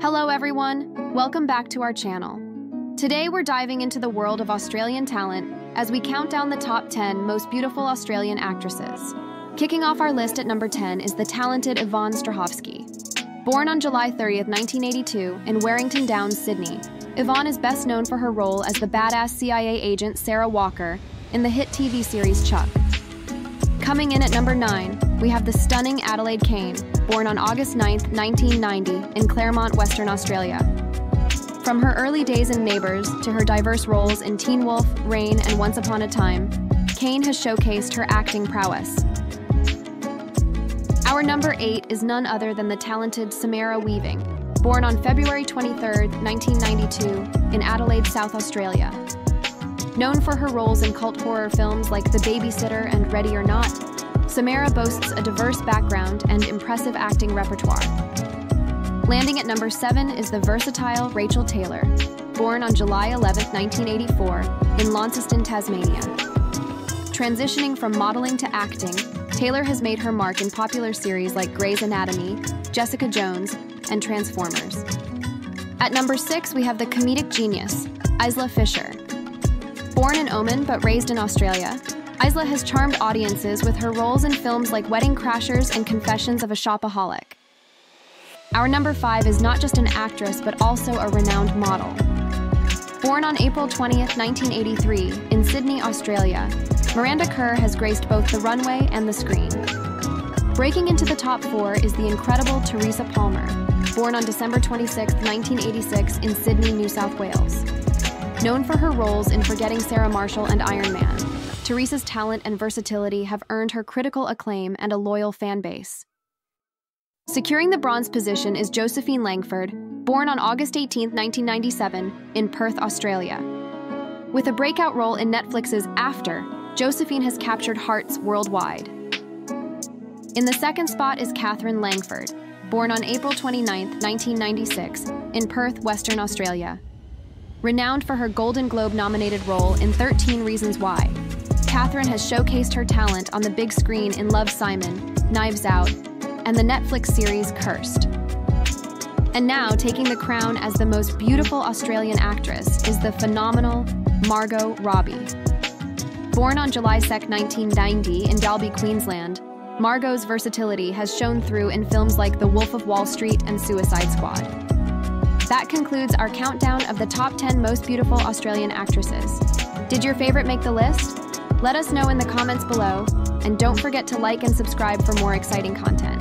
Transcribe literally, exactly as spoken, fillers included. Hello everyone, welcome back to our channel. Today we're diving into the world of Australian talent as we count down the top ten most beautiful Australian actresses. Kicking off our list at number ten is the talented Yvonne Strahovski. Born on July thirtieth, nineteen eighty-two in Warrington Downs, Sydney, Yvonne is best known for her role as the badass C I A agent Sarah Walker in the hit T V series Chuck. Coming in at number nine, we have the stunning Adelaide Kane, born on August ninth, nineteen ninety in Claremont, Western Australia. From her early days in Neighbours to her diverse roles in Teen Wolf, Rain, and Once Upon a Time, Kane has showcased her acting prowess. Our number eight is none other than the talented Samara Weaving, born on February twenty-third, nineteen ninety-two in Adelaide, South Australia. Known for her roles in cult horror films like The Babysitter and Ready or Not, Samara boasts a diverse background and impressive acting repertoire. Landing at number seven is the versatile Rachel Taylor, born on July eleventh, nineteen eighty-four in Launceston, Tasmania. Transitioning from modeling to acting, Taylor has made her mark in popular series like Grey's Anatomy, Jessica Jones, and Transformers. At number six, we have the comedic genius, Isla Fisher. Born in Oman but raised in Australia, Isla has charmed audiences with her roles in films like Wedding Crashers and Confessions of a Shopaholic. Our number five is not just an actress but also a renowned model. Born on April twentieth, nineteen eighty-three in Sydney, Australia, Miranda Kerr has graced both the runway and the screen. Breaking into the top four is the incredible Teresa Palmer, born on December twenty-sixth, nineteen eighty-six in Sydney, New South Wales. Known for her roles in Forgetting Sarah Marshall and Iron Man, Teresa's talent and versatility have earned her critical acclaim and a loyal fan base. Securing the bronze position is Josephine Langford, born on August eighteenth, nineteen ninety-seven in Perth, Australia. With a breakout role in Netflix's After, Josephine has captured hearts worldwide. In the second spot is Katherine Langford, born on April twenty-ninth, nineteen ninety-six, in Perth, Western Australia. Renowned for her Golden Globe-nominated role in thirteen Reasons Why, Katherine has showcased her talent on the big screen in Love, Simon, Knives Out, and the Netflix series Cursed. And now, taking the crown as the most beautiful Australian actress is the phenomenal Margot Robbie. Born on July second, nineteen ninety in Dalby, Queensland, Margot's versatility has shown through in films like The Wolf of Wall Street and Suicide Squad. That concludes our countdown of the top ten most beautiful Australian actresses. Did your favorite make the list? Let us know in the comments below, and don't forget to like and subscribe for more exciting content.